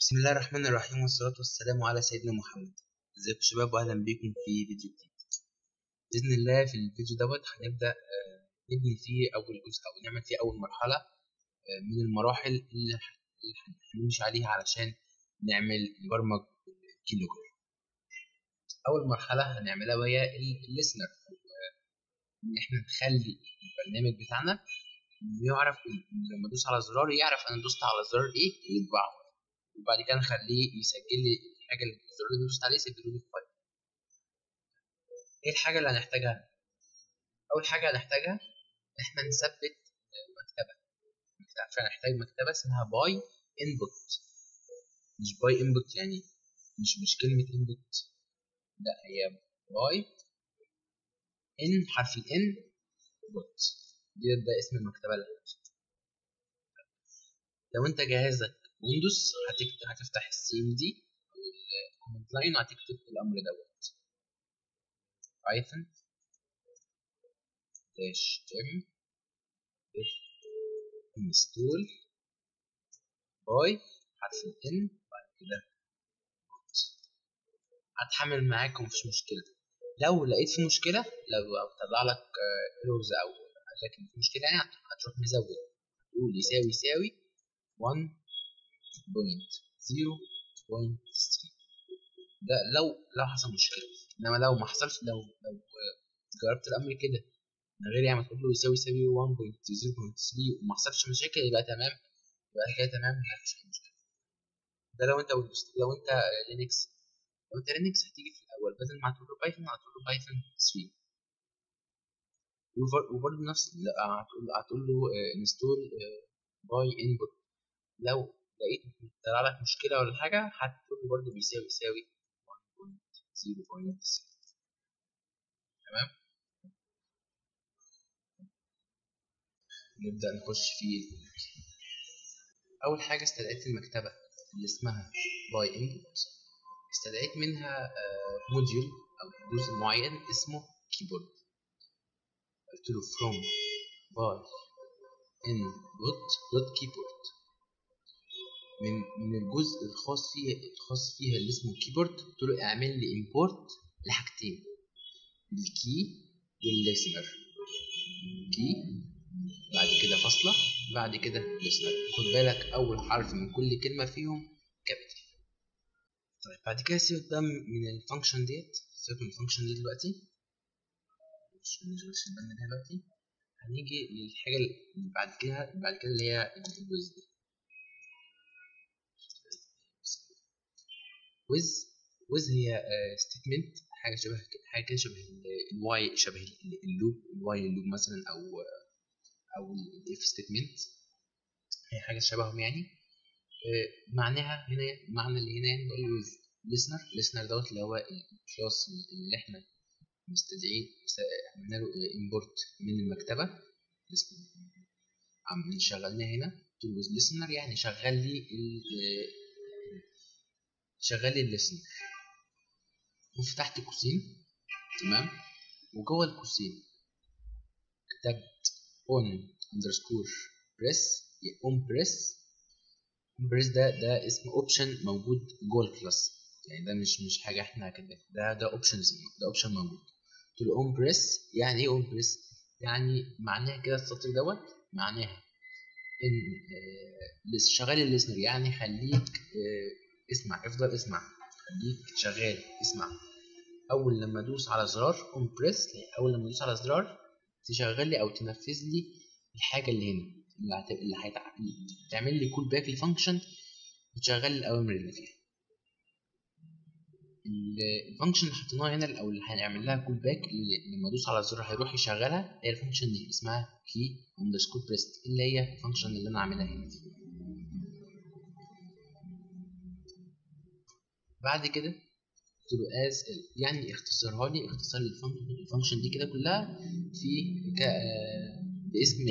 بسم الله الرحمن الرحيم والصلاة والسلام على سيدنا محمد. ازيكم يا شباب واهلا بيكم في فيديو جديد باذن الله. في الفيديو دوت هنبدا نبني فيه اول جزء او نعمل فيه اول مرحله من المراحل اللي هنمشي عليها علشان نعمل نبرمج كيلوجرام. اول مرحله هنعملها وهي الليسنر، ان احنا نخلي البرنامج بتاعنا يعرف لما ادوس على زرار يعرف انا دوست على زرار ايه يتبعه، وبعد كده نخليه يسجل لي الحاجه اللي الزرار اللي دوست عليه يسجله لي في فايل. ايه الحاجه اللي هنحتاجها؟ اول حاجه هنحتاجها ان احنا نثبت مكتبه، فهنحتاج مكتبه اسمها باي انبوت، مش باي انبوت يعني مش كلمه انبوت، لا هي باي ان حرف الان بوت. ده اسم المكتبه اللي هنحتاجها. لو انت جهازك ويندوز هتفتح cmd او الكوماند لاين وهتكتب الامر دوت python -m install باي حرف n بعد كده هتحمل معاكم مفيش مشكله. لو لقيت في مشكله، لو طلع لك ايرورز او لكن في مشكله يعني هتروح مزود تقول يساوي 1.0.3 ده لو حصل مشكله. انما لو ما حصلش، لو جربت الامر كده من غير يعني ما تقول له يساوي 1.0.3 وما حصلش مشاكل يبقى تمام، يبقى كده تمام مفيش اي مشكله. ده لو انت لينكس هتيجي في الاول بدل ما هتقول له بايثون هتقول له بايثون 3، وبرضه نفس هتقول له انستول باي انبوت. لو لقيت طلع لك مشكله ولا حاجه هتقول له برضه بيساوي 1.0.6 تمام. نبدا نخش في اول حاجه. استدعيت المكتبه اللي اسمها باي انبوت، استدعيت منها موديول او جزء معين اسمه كيبورد. قلت له from by input.keyboard من الجزء الخاص فيها اللي اسمه keyboard. قلت له اعمل لي import لحاجتين، الكي والليسنر، كي بعد كده فاصله بعد كده ليسنر. خد بالك اول حرف من كل كلمه فيهم كابيتال. طيب بعد كده سيبك بقى من الفانكشن ديت، سيبك من الفانكشن دي دلوقتي، مش بنشغلش بالنا بيها دلوقتي. هنيجي للحاجة اللي بعد كده اللي هي الويز دي. ويز هي ستيتمنت، حاجة كده شبه الواي، شبه اللوب مثلا أو الإف ستيتمنت، هي حاجة شبههم يعني. معناها هنا، معنى اللي هنا يعني نقول ويز listener دوت اللي هو الكلاس اللي احنا مستدعين، عملنا له import من المكتبة شغلناه هنا. قلت له listener يعني شغل لي الليسنر، وفتحت قوسين تمام، وجوه القوسين كتبت on_press ده اسم option موجود جوه الكلاس، يعني ده مش حاجة احنا كاتبينها، ده option موجود. قلت له on press. يعني ايه on press؟ يعني معناها كده السطر دوت معناها ان شغال الليسنر، يعني خليك اسمع، افضل اسمع، خليك شغال اسمع. اول لما ادوس على زرار on press، اول لما ادوس على زرار تشغل لي او تنفذ لي الحاجه اللي هنا اللي هتعمل لي كول باك لفانكشن وتشغل لي الاوامر اللي فيها. الفانكشن اللي حطيناها هنا او اللي هنعمل لها كول باك لما ادوس على الزر هيروح يشغلها، هي الفانكشن دي اسمها key_press اللي هي الفانكشن اللي انا عاملها هنا. بعد كده قلت له as يعني اختصرها لي، اختصار الفانكشن دي كده كلها في باسم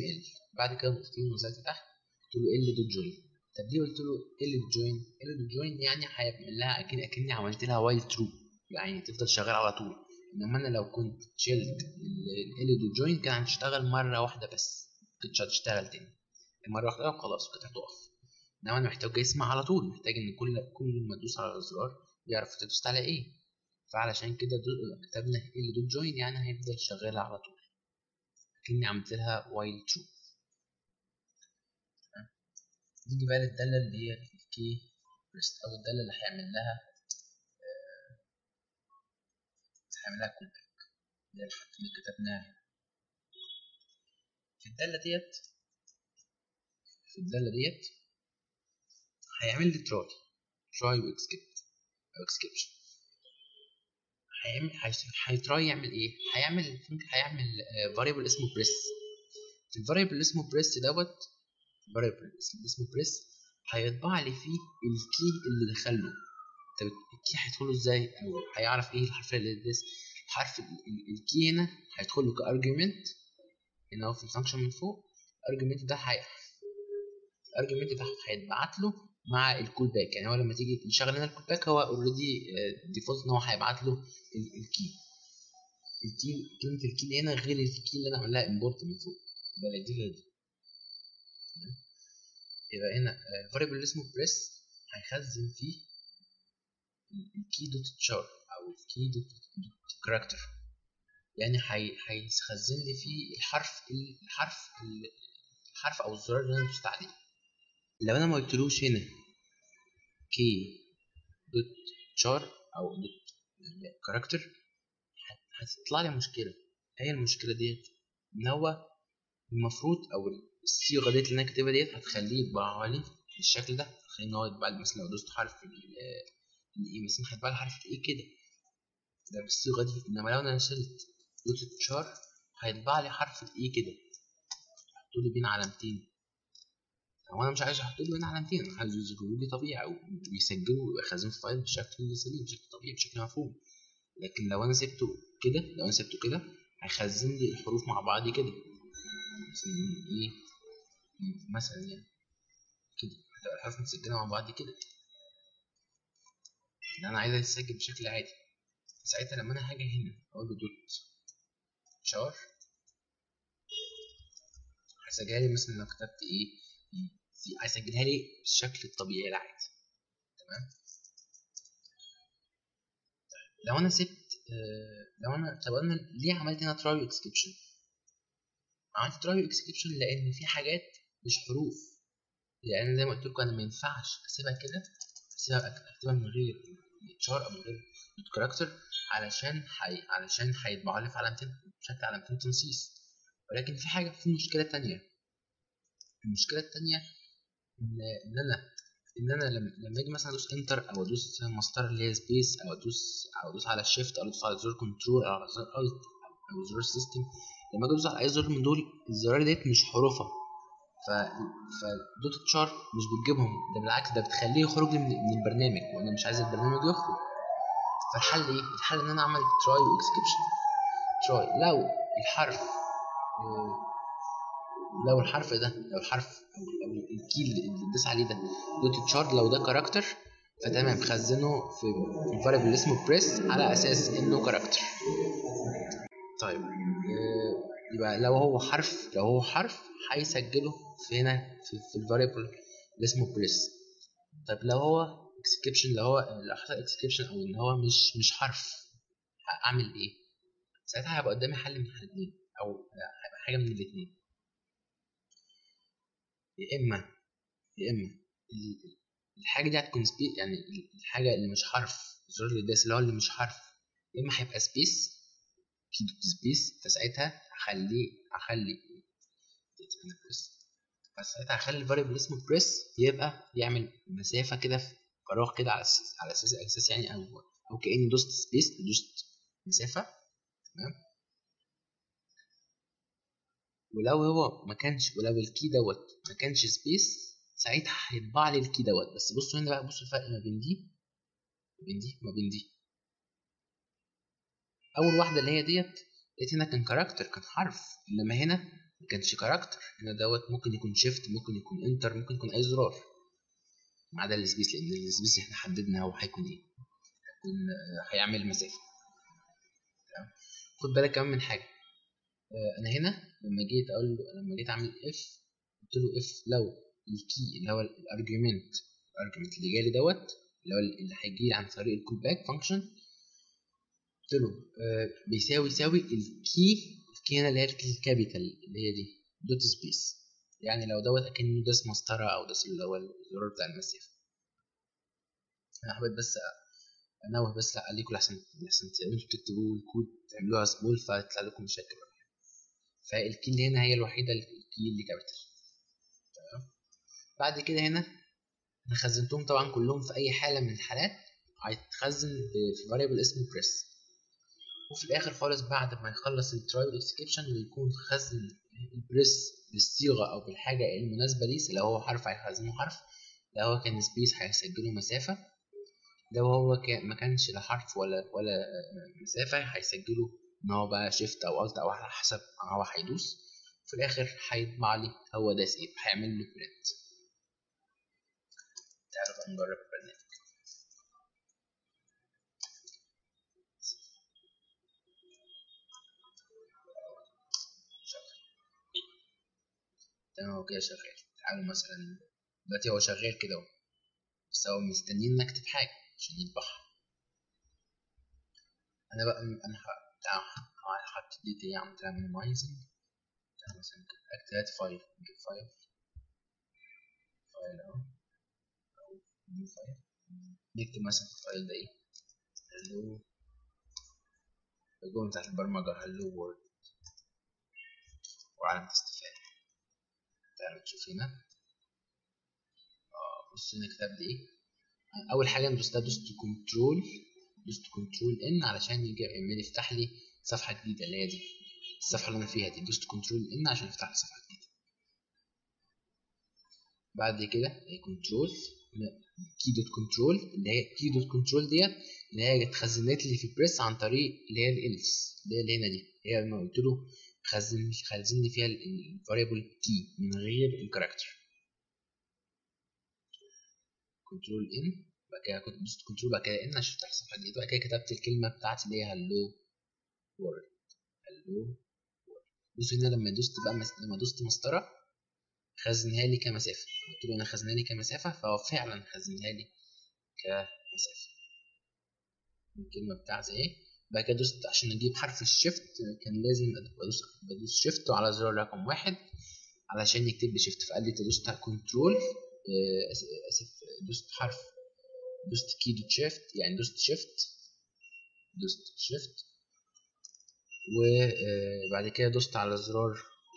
ال. بعد كده قلت له نزلت تحت قلت له l.join. طب ليه قلت له ال join؟ يعني هيعمل لها اكني عملت لها وايل ترو، يعني تفضل شغال على طول. انما انا لو كنت شلت ال join كان هتشتغل مره واحده بس، مكنتش هتشتغل تاني، المره واحده خلاص كانت هتقف. انما انا محتاج اسمع على طول، محتاج ان كل ما تدوس على الزرار يعرف تدوس على ايه. فعلشان كده كتبنا ال دوت جوين يعني هيفضل شغال على طول اكني عملت لها وايل ترو. تمام، نيجي بقى للداله اللي هي الكي بريس او الداله اللي هيعمل لها كول باك اللي هي الحاجات اللي كتبناها في الداله ديت. في الداله ديت هيعمل لي تراي واكسبت او اكسبشن. هيتراي يعمل ايه؟ هيعمل فاريبل اسمه بريس. الفاريبل اللي اسمه بريس دوت، الفاريبل اللي اسمه بريس هيطبع لي فيه الكي اللي دخله. طب الكي هيدخله ازاي؟ او هيعرف ايه الحرف اللي داس؟ الحرف الكي هنا هيدخله كارجيومنت هنا في الفانكشن من فوق. الارجيومنت ده الارجيومنت ده هيتبعت له مع الكول باك. يعني هو لما تيجي نشغل هنا الكول باك هو اوريدي ديفولت ان هو هيبعت له الكي. كلمة الكي هنا غير الكي اللي انا عاملها امبورت من فوق، يبقى دي غير دي. يبقى هنا الفاريبل اللي اسمه بريس هيخزن فيه الكي دوت تشار او الكي دوت كاركتر. يعني هيخزن لي فيه الحرف او الزرار اللي انا دوست عليه. لو انا ما قلتلوش هنا كي دوت شار او دوت كاركتر هتطلع لي مشكله. هي المشكله ديت ان هو المفروض او الصيغه ديت اللي انا كاتبها ديت هتخليه يطبعها لي بالشكل ده. هتخليه ان هو يطبع لي مثلا لو دوست حرف الاي مثلا هيطبع لي حرف الاي كده ده بالصيغه دي. انما لو انا نزلت دوت شار هيطبع لي حرف الاي كده، هحط لي بين علامتين. هو انا مش عايز احط له هنا علامتين، انا عايزه يظهر لي طبيعي او يسجله ويخزنه في فايل بشكل سليم بشكل طبيعي بشكل مفهوم. لكن لو انا سبته كده هيخزن لي الحروف مع بعض كده مثلا ايه مثلا يعني كده هتبقى الحروف متسجله مع بعض كده. انا عايزها تتسجل بشكل عادي. ساعتها لما انا هاجي هنا اقول له دوت شار هسجلها لي مثلا لو كتبت ايه هيسجلها لي بالشكل الطبيعي العادي. تمام، لو انا سبت طب انا ليه عملت هنا تراي واكسبشن؟ عملت تراي واكسبشن لان في حاجات مش حروف، لان زي ما قلت لكم انا ما ينفعش اسيبها كده، اكتبها من غير تشار او من غير كاركتر علشان هيطبع لي في علامتين بشكل علامتين تنصيص. ولكن في حاجه، في مشكله تانية. المشكلة التانية إن أنا لما أجي مثلا أدوس إنتر أو أدوس مسطرة اللي هي سبيس أو أدوس على الشيفت أو أدوس على زر كنترول أو على زر ألت أو زر سيستم، لما أجي أدوس على أي زر من دول الزرار ديت مش حروفها. فدوت تشار مش بتجيبهم، ده بالعكس ده بتخليه يخرج من البرنامج وأنا مش عايز البرنامج يخرج. فالحل إيه؟ الحل إن أنا أعمل تراي وإكسبشن. تراي لو الحرف لو الحرف او الكي اللي اتداس عليه ده دوت شار لو ده كاركتر فتمام خزنه في الفاريبل اللي اسمه بريس على اساس انه كاركتر. طيب يبقى لو هو حرف هيسجله في هنا في الفاريبل اللي اسمه بريس. طب لو هو اكسبشن، لو حصل اكسبشن او ان هو مش حرف اعمل ايه؟ ساعتها هيبقى قدامي حل من حلين او هيبقى حاجه من الاثنين. يا اما الحاجه دي هتكون سبيس، يعني الحاجه اللي مش حرف الزرار اللي داس اللي مش حرف، يا اما هيبقى سبيس كي دوت سبيس. فساعتها هخلي الفاريبل اسمه بريس يبقى يعمل مسافه كده في فراغ كده على اساس يعني او كاني دوست سبيس، دوست مسافه. تمام، ولو هو ما كانش، ولو الكي دوت ما كانش سبيس ساعتها هيطبع لي الكي دوت. بس بصوا هنا بقى، بصوا الفرق ما بين دي وما بين دي. اول واحده اللي هي ديت لقيت هنا كان كاركتر، كان حرف، انما هنا ما كانش كاركتر. هنا دوت ممكن يكون شيفت، ممكن يكون انتر، ممكن يكون اي زرار ما عدا السبيس، لان السبيس احنا حددنا هو هيكون ايه، هيكون هيعمل مسافه. تمام، خد بالك كمان من حاجه. انا هنا لما جيت اعمل اف قلت له اف لو الكي اللي هو الارجيومنت اللي جاي لي دوت اللي هو اللي هيجي لي عن طريق الكولباك فانكشن، قلت له بيساوي الكي هنا اللي هي الكابيتال اللي هي دي دوت سبيس، يعني لو دوت اكنه داس مسطره او داس اللي هو الزرار بتاع المسافه. انا حبيت بس انوه بس عليكم لحسن انتوا تكتبوا الكود تعملوها سبول فتطلع لكم مشاكل ولا حاجه. فالكي اللي هنا هي الوحيده اللي كابيتال. تمام، بعد كده هنا انا خزنتهم طبعا كلهم في اي حاله من الحالات هيتخزن في فاريبل اسمه press، وفي الاخر خالص بعد ما يخلص التراي والاكسبشن ويكون خزن البريس بالصيغه او بالحاجه المناسبه ليه، لو هو حرف هيخزنه حرف، لو هو كان سبيس هيسجله مسافه، لو هو ما كانش لا حرف ولا مسافه هيسجله ان هو بقى شيفت او الت او على حسب هو هيدوس، في الاخر هيطبع لي هو داس ايه، هيعمل له برنت. تعالوا بقى نجرب البرنامج. تمام هو كده شغال. تعالوا مثلا دلوقتي هو شغال كده اهو، بس هو مستنيني اكتب حاجه عشان يطبعها. انا بقى هحط دي ايه، عملت لها مينيمايزنج. تعالوا مثلا كده اكتب فايل، نجيب فايل اهو او نيو فايل، نكتب مثلا في الفايل ده ايه، هلو الجمله بتاعت البرمجه هلو وورد وعلامه استفهام. تعالوا نشوف هنا. بص هنا كتبت ايه. اول حاجه انا دوست كنترول ان علشان يجي يفتح لي صفحه جديده اللي هي دي الصفحه اللي انا فيها دي، دوست كنترول ان عشان يفتح لي صفحه جديده. بعد كده كنترول كي دوت كنترول اللي هي كي دوت كنترول ديت اللي هي اتخزنت لي في بريس عن طريق اللي هي الالس اللي هنا دي، هي اللي انا قلت له خزن لي فيها الفاريبل كي من غير الكاركتر. كنترول ان بعد كده كنت دوست كنترول بعد كده ان عشان افتح الصفحه الجديده، بعد كده كتبت الكلمه بتاعتي اللي هي هلو وورلد. بص هنا لما دوست مسطره خزنها لي كمسافه، قلت له انا خزنها لي كمسافه، فهو فعلا خزنها لي كمسافه الكلمه بتاعتي ايه. بعد كده دوست عشان اجيب حرف الشيفت كان لازم بدوس شيفت على زرار رقم 1 علشان يكتب لي شيفت، فقال لي انت دوست كنترول دوست كي دوت شيفت، يعني دوست شيفت وبعد كده دوست على زرار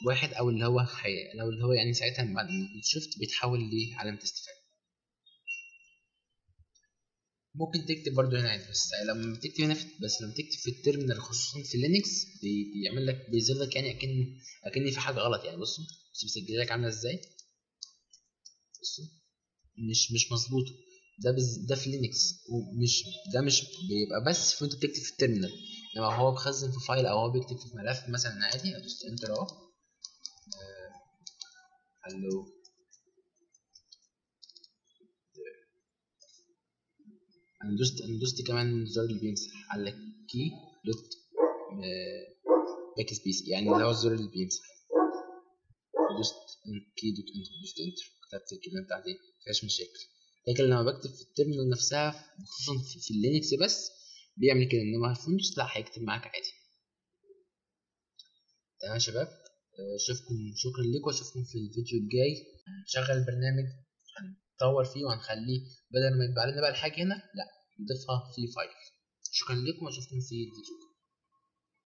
1 او اللي هو يعني ساعتها بعد الشيفت بيتحول لعلامة استفهام. ممكن تكتب برضو هنا عادي، بس لما تكتب هنا لما تكتب في التيرمينال خصوصا في لينكس بيعمل لك بيظهرلك يعني اكن في حاجه غلط، يعني بصوا بيسجل لك عامله ازاي، بصوا مش مظبوطه. ده في لينكس، ومش ده مش بيبقى بس وانت بتكتب في التيرمينال، لما هو بيخزن في فايل او هو بيكتب في ملف مثلا عادي هدوس انتر اهو هلو انا دوست كمان الزرار اللي بيمسح قال لك كي دوت باك سبيس، يعني اللي هو الزرار اللي بيمسح، دوست كي دوت انتر دوست انتر كتبت الكلمه بتاعتي مفيهاش مشاكل. لكن لما بكتب في التيرمينال نفسها خصوصا في اللينكس بس بيعمل كده، انما في الفونتس لا هيكتب معاك عادي. تمام يا شباب، شكرا لكم واشوفكم في الفيديو الجاي. هنشغل البرنامج هنطور فيه وهنخليه بدل ما يبقى علينا بقى الحاجة هنا لا نضيفها في فايل. شكرا لكم واشوفكم في الفيديو.